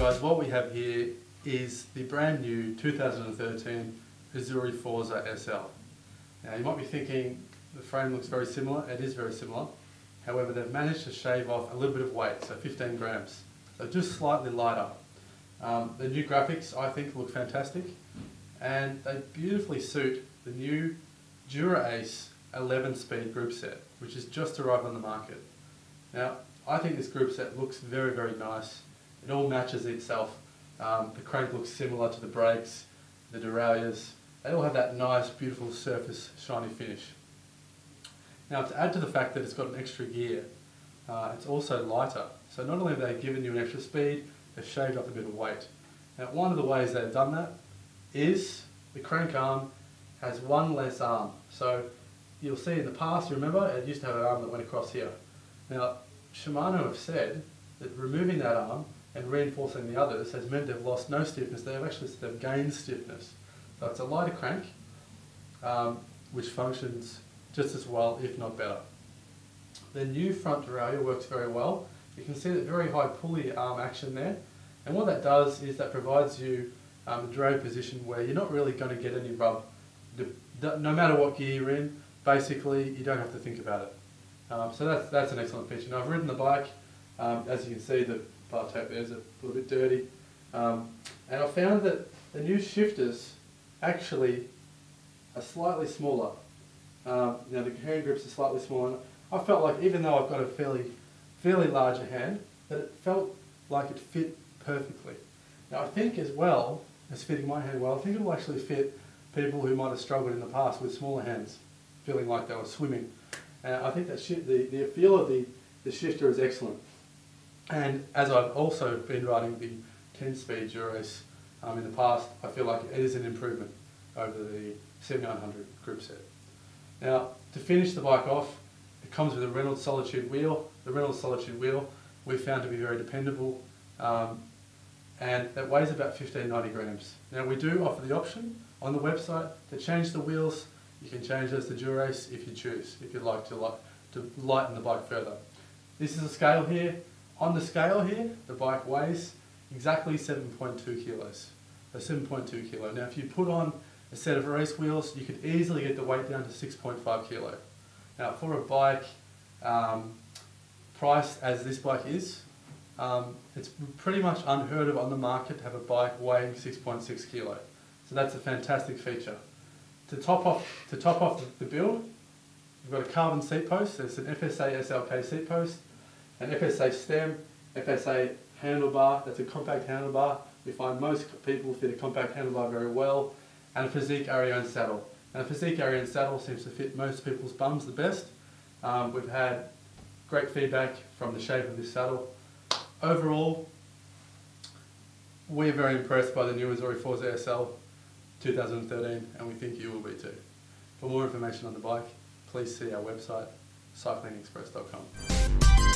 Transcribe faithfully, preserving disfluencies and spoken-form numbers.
guys, what we have here is the brand new two thousand thirteen Azzurri Forza S L. Now you might be thinking the frame looks very similar. It is very similar. However, they've managed to shave off a little bit of weight, so fifteen grams. So just slightly lighter. Um, the new graphics, I think, look fantastic, and they beautifully suit the new Dura-Ace eleven speed group set, which has just arrived on the market. Now, I think this group set looks very, very nice. It all matches itself. Um, the crank looks similar to the brakes, the derailleurs. They all have that nice, beautiful surface, shiny finish. Now, to add to the fact that it's got an extra gear, uh, it's also lighter. So not only have they given you an extra speed, they've shaved off a bit of weight. Now, one of the ways they've done that is the crank arm has one less arm. So you'll see in the past, remember, it used to have an arm that went across here. Now, Shimano have said that removing that arm and reinforcing the others has meant they've lost no stiffness. They've actually said they've gained stiffness. So it's a lighter crank, um, which functions just as well, if not better. The new front derailleur works very well. You can see that very high pulley arm action there. And what that does is that provides you um, a derailleur position where you're not really going to get any rub. No matter what gear you're in, basically, you don't have to think about it. Um, so that's, that's an excellent feature. Now, I've ridden the bike. Um, as you can see, the bar tape there is a little bit dirty. Um, and I found that the new shifters actually are slightly smaller. Um, now, the hand grips are slightly smaller. I felt like, even though I've got a fairly, fairly larger hand, that it felt like it fit perfectly. Now, I think as well as fitting my hand well, I think it will actually fit people who might have struggled in the past with smaller hands, feeling like they were swimming. Uh, I think that the, the feel of the, the shifter is excellent. And as I've also been riding the ten speed Dura-Ace um, in the past, I feel like it is an improvement over the seventy-nine hundred group set. Now, to finish the bike off, it comes with a Reynolds Solitude wheel. The Reynolds Solitude wheel we found to be very dependable, um, and that weighs about fifteen ninety grams. Now, we do offer the option on the website to change the wheels. You can change those to Dura-Ace if you choose, if you'd like to, li to lighten the bike further. This is a scale here. On the scale here, the bike weighs exactly seven point two kilos. So seven point two kilo. Now, if you put on a set of race wheels, you could easily get the weight down to six point five kilo. Now, for a bike um, priced as this bike is, um, it's pretty much unheard of on the market to have a bike weighing six point six kilo. So that's a fantastic feature. To top off, to top off the build, you've got a carbon seat post. There's an F S A S L K seat post, an F S A stem, F S A handlebar. That's a compact handlebar. We find most people fit a compact handlebar very well, and a Fizik Arione saddle. Now, the Fizik Arione saddle seems to fit most people's bums the best. Um, we've had great feedback from the shape of this saddle. Overall, we're very impressed by the new Azzurri Forza S L two thousand thirteen, and we think you will be too. For more information on the bike, please see our website, cycling express dot com.